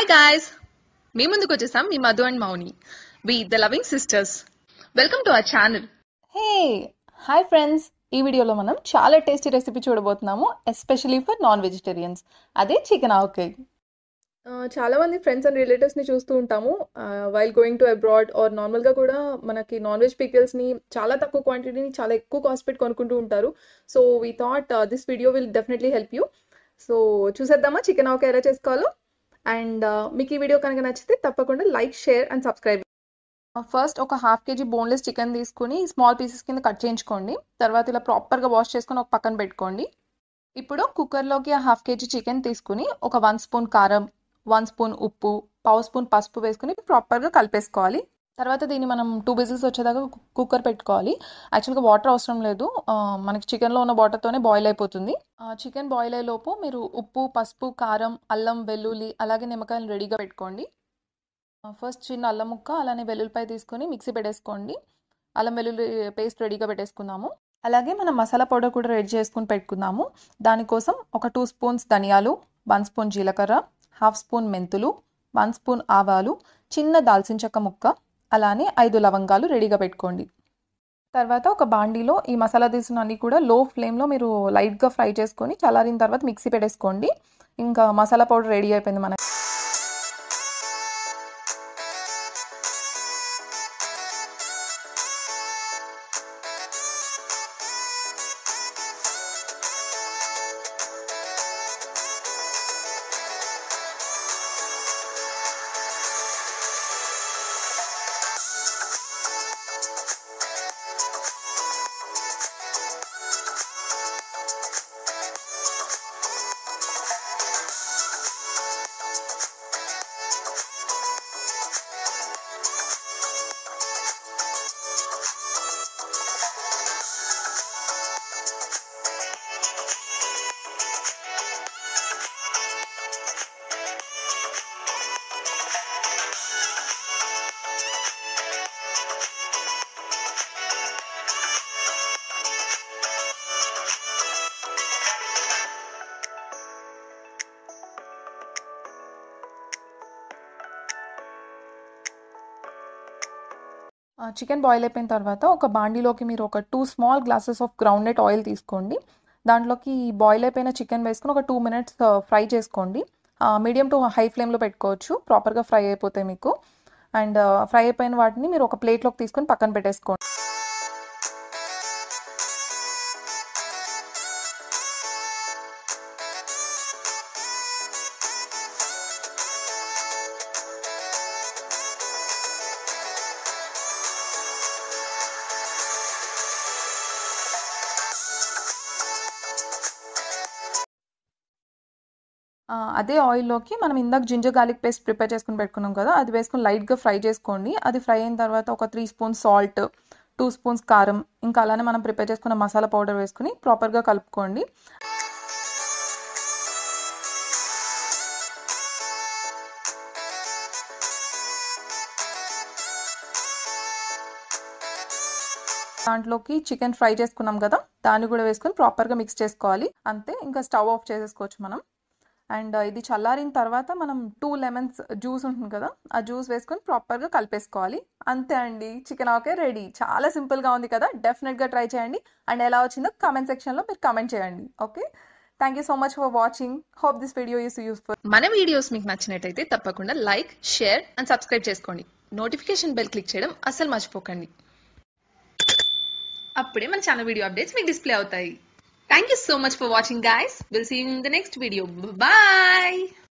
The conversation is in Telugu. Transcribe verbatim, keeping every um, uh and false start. Hi guys, me munduku vachesam me Madhu and Mauni. We the loving sisters. Welcome to our channel. Hey, hi friends. In this video lo manam chaala tasty recipe chudabothunamu, especially for non-vegetarians. Ade chicken avakay. Uh, chaala mandi friends and relatives ni chustu untamu uh, while going to abroad or normal ga kuda manaki non-veg pickles ni chaala takku quantity ni chaala ekku cost pet konukuntu untaru. So we thought uh, this video will definitely help you. So chuseddama chicken avakay ela cheskalo. And meeki video kanaka nachithe tappakunda like, share and subscribe. First oka half kg boneless chicken teeskoni small pieces kinda cut cheskondi. Tarvata ila proper ga wash cheskoni oka pakkana pettukondi. Ippudu cooker loki half kg chicken teeskoni oka one spoon karam, one spoon uppu, one spoon pasupu veskoni proper ga kalpesukovali. Tarvata deeni manam two whistles vachedaka cooker pettukovali. Actually ga water avasaram ledhu, manaki chicken lo unna water tone boil ayipothundi. Chicken boil ayi lopu meeru uppu, pasupu, karam, allam, velluli alage nimmakayalu ready ga pettukondi. First చిన్న అల్లం ముక్క అలానే వెల్లుల్లిపాయ తీసుకొని మిక్సీ పెట్టేసుకోండి. అల్లం వెల్లుల్లి పేస్ట్ రెడీగా పెట్టేసుకున్నాము. అలాగే మనం మసాలా పౌడర్ కూడా రెడీ చేసుకొని పెట్టుకున్నాము. దానికోసం ఒక టూ స్పూన్స్ ధనియాలు, వన్ స్పూన్ జీలకర్ర, హాఫ్ స్పూన్ మెంతులు, వన్ స్పూన్ ఆవాలు, చిన్న దాల్చిన చెక్క ముక్క, అలానే ఐదు లవంగాలు రెడీగా పెట్టుకోండి. తర్వాత ఒక బాండీలో ఈ మసాలా దినుసులు అన్ని కూడా లో ఫ్లేమ్లో మీరు లైట్గా ఫ్రై చేసుకొని చల్లారిన తర్వాత మిక్సీ పెట్టేసుకోండి. ఇంకా మసాలా పౌడర్ రెడీ అయిపోయింది మనకి. చికెన్ బాయిల్ అయిపోయిన తర్వాత ఒక బాండీలోకి మీరు ఒక two small glasses of groundnut oil తీసుకోండి. దాంట్లోకి బాయిల్ అయిపోయిన చికెన్ వేసుకుని ఒక టూ మినిట్స్ ఫ్రై చేసుకోండి. మీడియం టు హై ఫ్లేమ్లో పెట్టుకోవచ్చు, ప్రాపర్గా ఫ్రై అయిపోతాయి మీకు. అండ్ ఫ్రై అయిపోయిన వాటిని మీరు ఒక ప్లేట్లోకి తీసుకొని పక్కన పెట్టేసుకోండి. అదే ఆయిల్లోకి మనం ఇందాక జింజర్ గార్లిక్ పేస్ట్ ప్రిపేర్ చేసుకుని పెట్టుకున్నాం కదా, అది వేసుకుని లైట్గా ఫ్రై చేసుకోండి. అది ఫ్రై అయిన తర్వాత ఒక three spoons salt, two spoons కారం, ఇంకా అలానే మనం ప్రిపేర్ చేసుకున్న మసాలా పౌడర్ వేసుకుని ప్రాపర్గా కలుపుకోండి. దాంట్లోకి చికెన్ ఫ్రై చేసుకున్నాం కదా, దాన్ని కూడా వేసుకుని ప్రాపర్గా మిక్స్ చేసుకోవాలి. అంతే, ఇంకా స్టవ్ ఆఫ్ చేసేసుకోవచ్చు మనం. అండ్ ఇది చల్లారిన తర్వాత మనం టూ లెమన్స్ జ్యూస్ ఉంటుంది కదా, ఆ జ్యూస్ వేసుకొని ప్రాపర్గా కలిపేసుకోవాలి. అంతే అండి, చికెన్ ఆవకాయ రెడీ. చాలా సింపుల్గా ఉంది కదా, డెఫినెట్గా ట్రై చేయండి. అండ్ ఎలా వచ్చిందో కమెంట్ సెక్షన్లో మీరు కమెంట్ చేయండి. Okay, thank you so much for watching. Hope this video is useful. మన వీడియోస్ మీకు నచ్చినట్టయితే తప్పకుండా లైక్, షేర్ అండ్ సబ్స్క్రైబ్ చేసుకోండి. నోటిఫికేషన్ బెల్ క్లిక్ చేయడం అస్సలు మర్చిపోకండి. అప్పుడే మన ఛానల్ వీడియో అప్డేట్స్ మీకు డిస్ప్లే అవుతాయి. Thank you so much for watching, guys. We'll see you in the next video. Bye-bye.